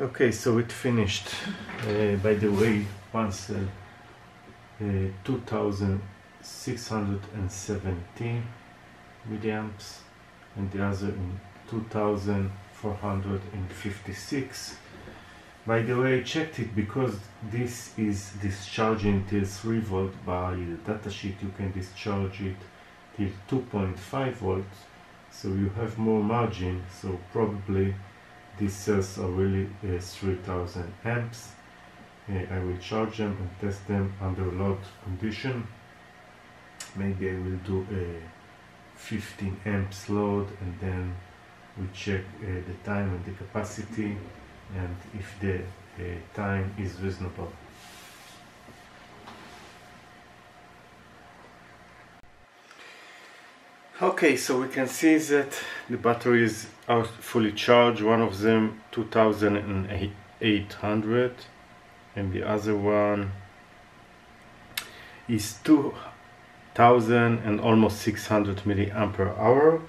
Okay, so it finished. By the way, once 2670 milliamps and the other in 2456. By the way, I checked it because this is discharging till 3 volt by the datasheet. You can discharge it till 2.5 volts, so you have more margin. So probably these cells are really 3000 amps. I will charge them and test them under load condition. Maybe I will do a 15 amps load, and then we check the time and the capacity, and if the time is reasonable. Okay, so we can see that the batteries are fully charged. One of them 2800 and the other one is 2000 and almost 600 milliampere hour.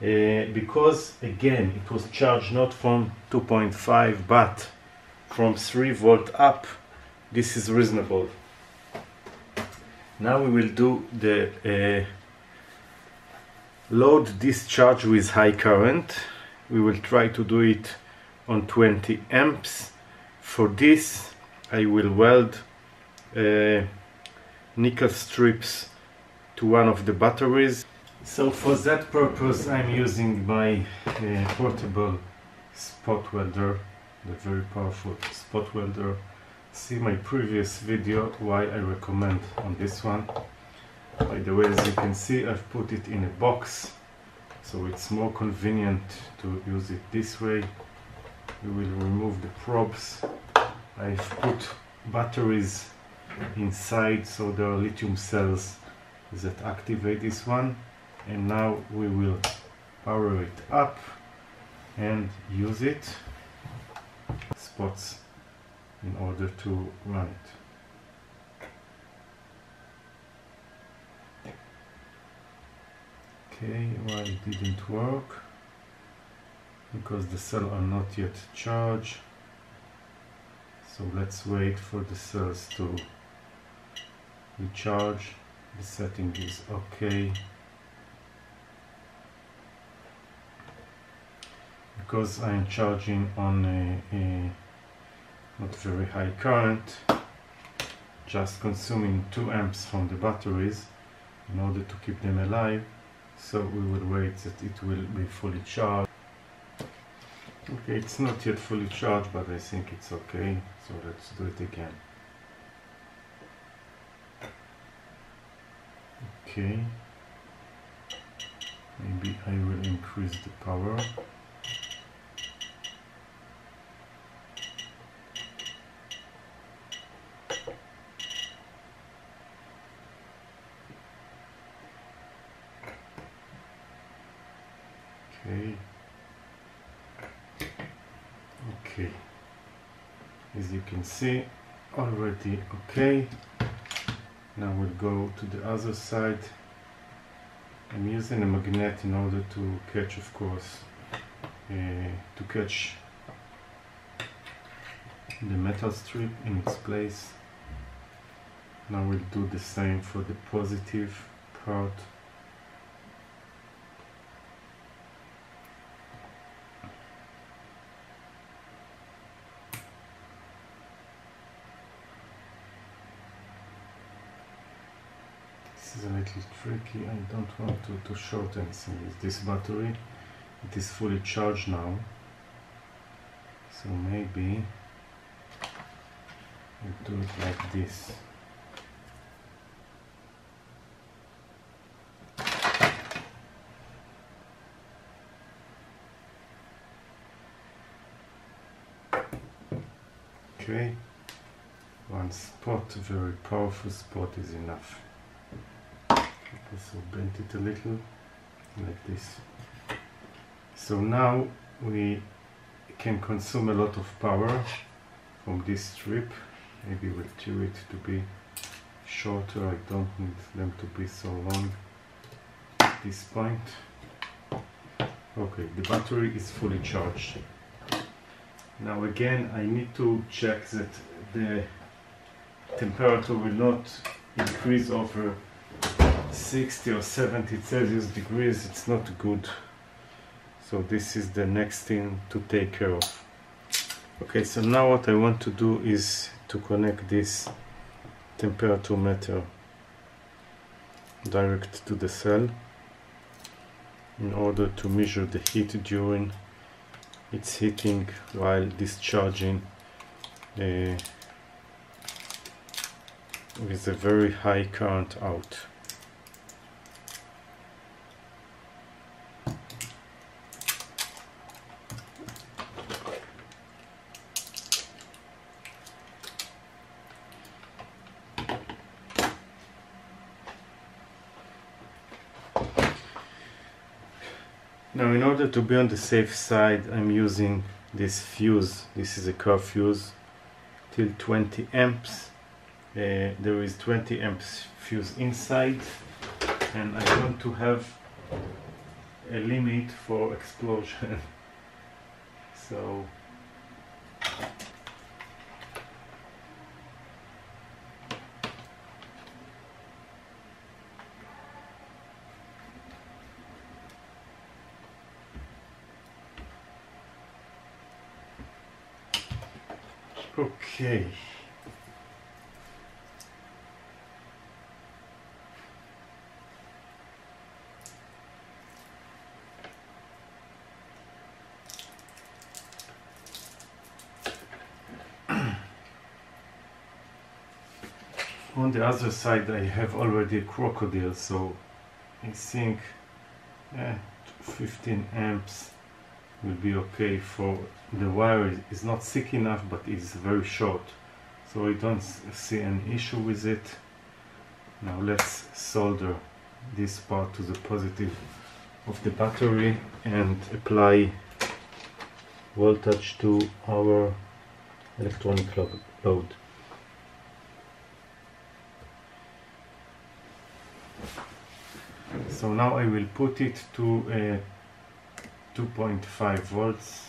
Because again it was charged not from 2.5 but from 3 volt up, this is reasonable. Now we will do the load discharge with high current. We will try to do it on 20 amps. For this I will weld nickel strips to one of the batteries. So for that purpose I'm using my portable spot welder, the very powerful spot welder. See my previous video why I recommend on this one. By the way, as you can see, I've put it in a box, so it's more convenient to use it this way. We will remove the probes. I've put batteries inside, so there are lithium cells that activate this one. And now we will power it up and use it spots in order to run it. Okay, why it didn't work? Because the cells are not yet charged. So let's wait for the cells to recharge. The setting is okay. Because I'm charging on a not very high current, just consuming 2 amps from the batteries in order to keep them alive. So we will wait that it will be fully charged. Okay, it's not yet fully charged, but I think it's okay. So let's do it again. Okay, maybe I will increase the power. Okay, as you can see, already okay. Now we'll go to the other side. I'm using a magnet in order to catch, of course, to catch the metal strip in its place. Now we'll do the same for the positive part. Is a little tricky. I don't want to short anything with this battery. It is fully charged now, so maybe I'll do it like this. Okay, one spot, very powerful spot, is enough. So bend it a little like this. So now we can consume a lot of power from this strip. Maybe we'll do it to be shorter. I don't need them to be so long at this point. Okay, the battery is fully charged. Now again, I need to check that the temperature will not increase over 60 or 70 Celsius degrees. It's not good. So this is the next thing to take care of. Okay, so now what I want to do is to connect this temperature meter direct to the cell in order to measure the heat during its heating while discharging with a very high current out. Now, in order to be on the safe side, I'm using this fuse. This is a car fuse till 20 amps. There is 20 amps fuse inside, and I want to have a limit for explosion. So okay, on the other side I have already a crocodile, so I think 15 amps will be okay. For the wire is not thick enough, but it's very short, so I don't see an issue with it. Now let's solder this part to the positive of the battery and apply voltage to our electronic load. So now I will put it to a 2.5 volts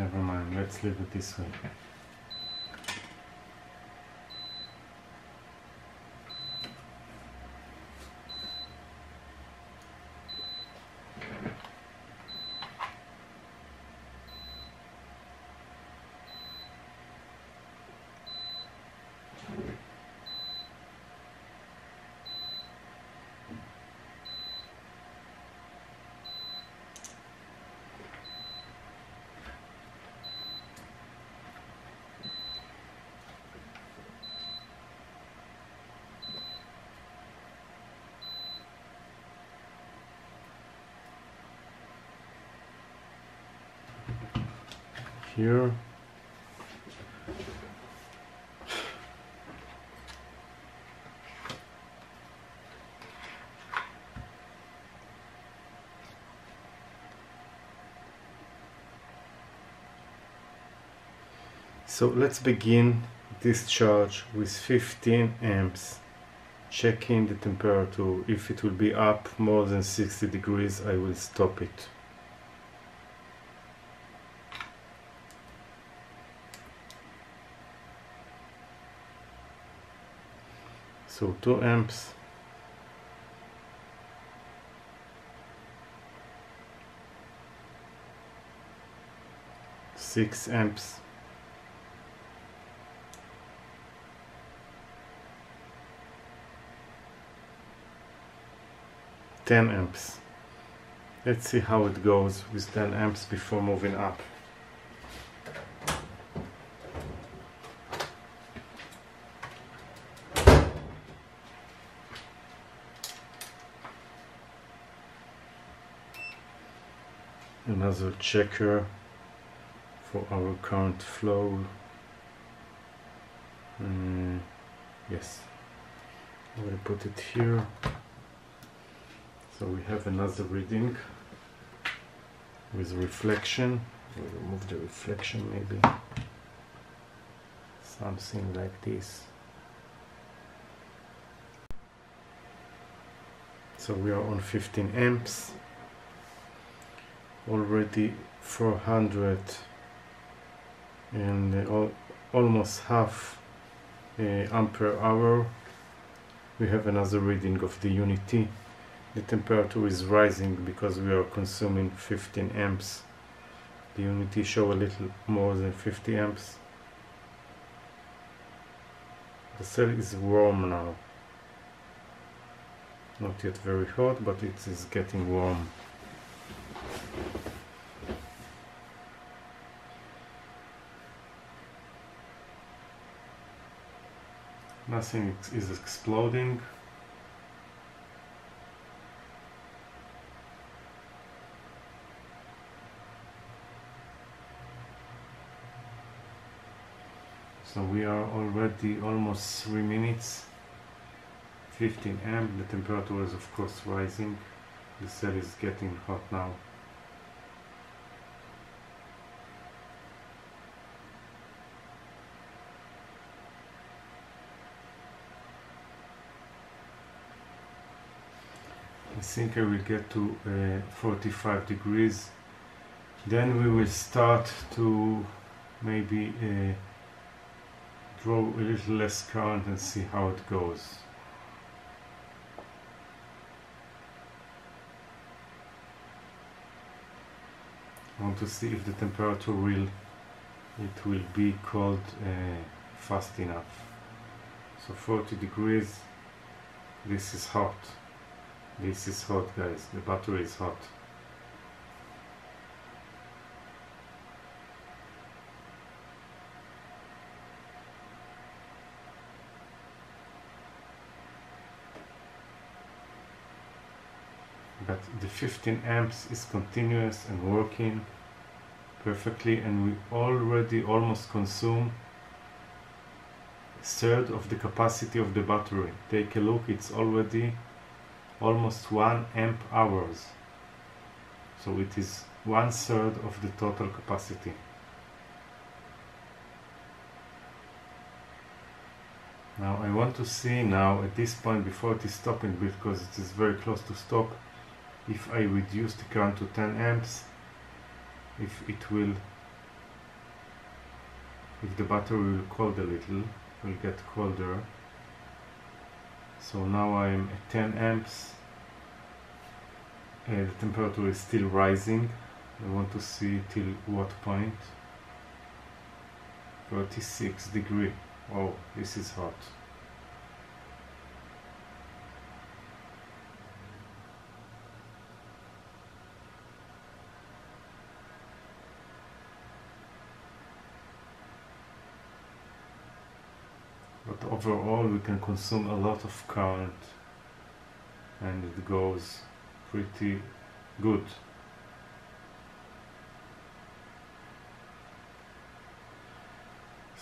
never mind, let's leave it this way. Here. So let's begin discharge with 15 amps, checking the temperature. If it will be up more than 60 degrees, I will stop it. So 2 amps, 6 amps, 10 amps. Let's see how it goes with 10 amps before moving up. Another checker for our current flow. Yes, I will put it here. So we have another reading with reflection. We'll remove the reflection maybe. something like this. So we are on 15 amps already, 400, and almost half amp per hour. We have another reading of the unity. The temperature is rising because we are consuming 15 amps. The unity show a little more than 50 amps. The cell is warm now. Not yet very hot, but it is getting warm. Nothing is exploding. So we are already almost 3 minutes, 15 amp, the temperature is of course rising, the cell is getting hot now. I think I will get to 45 degrees, then we will start to maybe draw a little less current and see how it goes. I want to see if the temperature will be cold fast enough. So 40 degrees, this is hot. This is hot, guys, the battery is hot. But the 15 amps is continuous and working perfectly, and we already almost consume a third of the capacity of the battery. Take a look, it's already almost 1 amp hours, so it is 1/3 of the total capacity. Now I want to see now at this point, before it is stopping, because it is very close to stop, if I reduce the current to 10 amps, if the battery will cold a little, will get colder. So now I am at 10 amps, the temperature is still rising. I want to see till what point. 36 degrees, oh, this is hot. But overall we can consume a lot of current and it goes pretty good.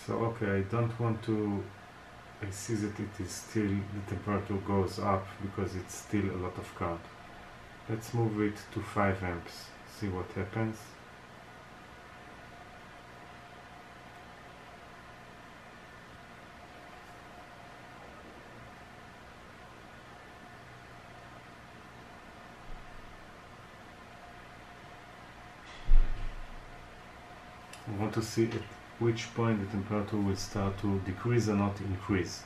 So okay, I don't want to, I see that it is still, the temperature goes up because it's still a lot of current. Let's move it to 5 amps, see what happens. I want to see at which point the temperature will start to decrease and not increase.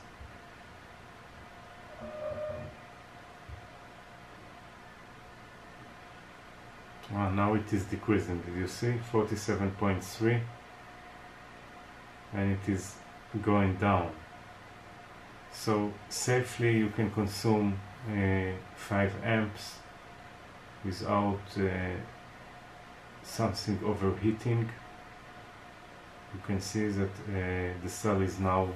Ah, now it is decreasing, did you see? 47.3, and it is going down. So safely you can consume 5 amps without something overheating. You can see that the cell is now,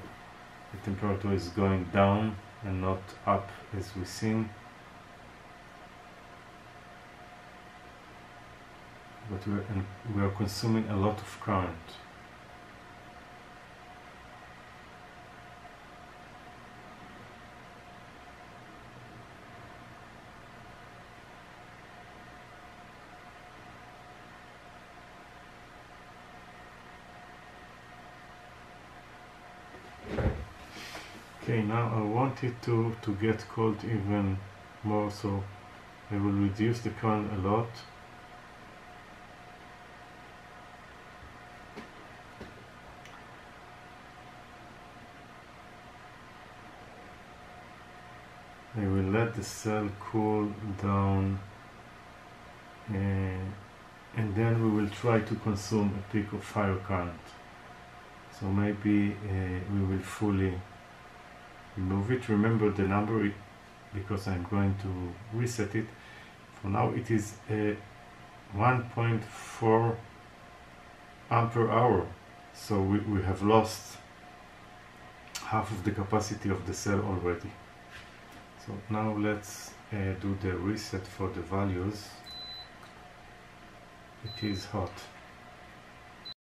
the temperature is going down and not up as we seen. But we are consuming a lot of current. Okay, now I want it to get cold even more, so I will reduce the current a lot. I will let the cell cool down, and then we will try to consume a peak of higher current. So maybe we will fully remove it. Remember the number, because I'm going to reset it. For now it is 1.4 ampere hour, so we have lost half of the capacity of the cell already. So now let's do the reset for the values. It is hot.